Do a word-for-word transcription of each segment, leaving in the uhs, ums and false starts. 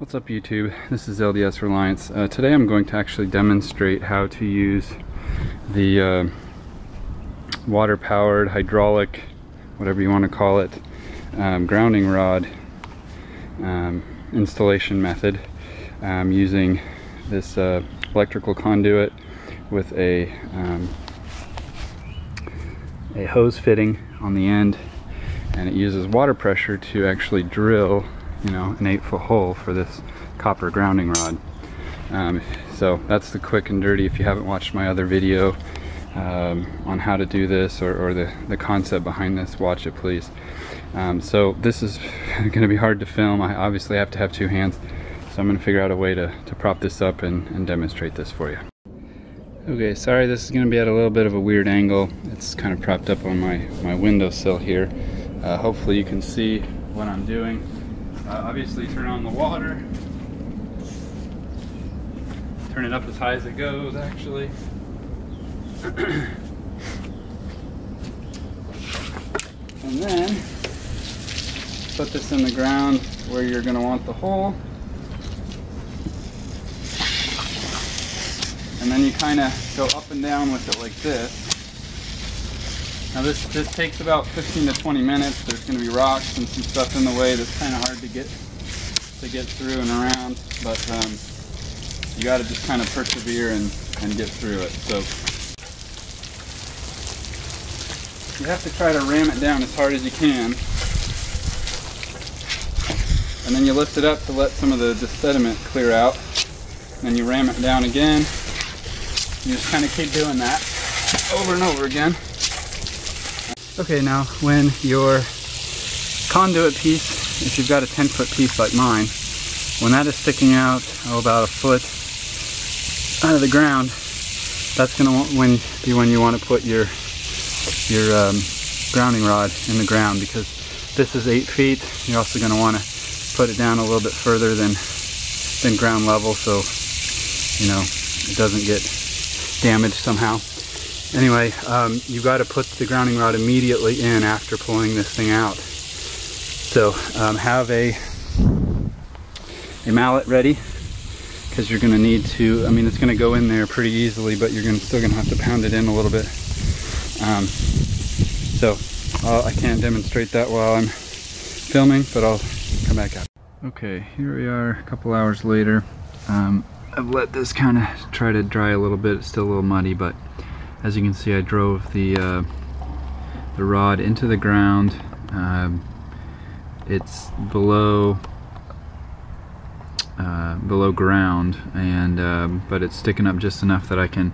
What's up YouTube? This is L D S Reliance. Uh, today I'm going to actually demonstrate how to use the uh, water-powered, hydraulic, whatever you want to call it, um, grounding rod um, installation method um, using this uh, electrical conduit with a, um, a hose fitting on the end, and it uses water pressure to actually drill you know, an eight foot hole for this copper grounding rod. Um, so that's the quick and dirty. If you haven't watched my other video um, on how to do this or, or the, the concept behind this, watch it please. Um, so this is gonna be hard to film. I obviously have to have two hands. So I'm gonna figure out a way to, to prop this up and, and demonstrate this for you. Okay, sorry, this is gonna be at a little bit of a weird angle. It's kind of propped up on my, my windowsill here. Uh, hopefully you can see what I'm doing. Uh, obviously turn on the water, turn it up as high as it goes actually. And then put this in the ground where you're going to want the hole. And then you kind of go up and down with it like this. Now this, this takes about fifteen to twenty minutes. There's going to be rocks and some stuff in the way that's kind of hard to get to get through and around, but um, you got to just kind of persevere and, and get through it. So you have to try to ram it down as hard as you can, and then you lift it up to let some of the, the sediment clear out, and then you ram it down again. You just kind of keep doing that over and over again. Okay, now when your conduit piece, if you've got a ten foot piece like mine, when that is sticking out oh, about a foot out of the ground, that's going to when, be when you want to put your your um, grounding rod in the ground, because this is eight feet. You're also going to want to put it down a little bit further than than ground level, so you know it doesn't get damaged somehow. Anyway, um, you've got to put the grounding rod immediately in after pulling this thing out. So um, have a, a mallet ready, because you're going to need to, I mean it's going to go in there pretty easily, but you're gonna, still going to have to pound it in a little bit. Um, so I'll, I can't demonstrate that while I'm filming, but I'll come back out. Okay, here we are a couple hours later. Um, I've let this kind of try to dry a little bit. It's still a little muddy, but as you can see, I drove the uh, the rod into the ground. Um, it's below uh, below ground, and um, but it's sticking up just enough that I can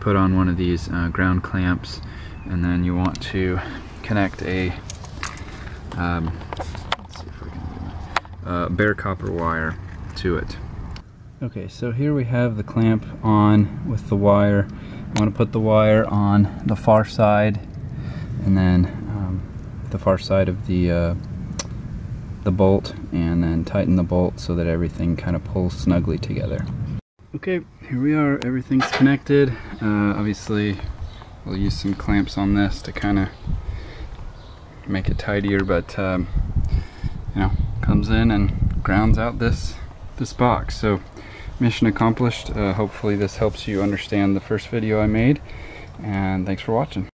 put on one of these uh, ground clamps, and then you want to connect a um, let's see if we can do uh, bare copper wire to it. Okay, so here we have the clamp on with the wire. I want to put the wire on the far side, and then um, the far side of the uh, the bolt, and then tighten the bolt so that everything kind of pulls snugly together. Okay, here we are. Everything's connected. Uh, obviously, we'll use some clamps on this to kind of make it tidier, but um, you know, comes in and grounds out this this box. So. Mission accomplished. Uh, hopefully this helps you understand the first video I made, and thanks for watching.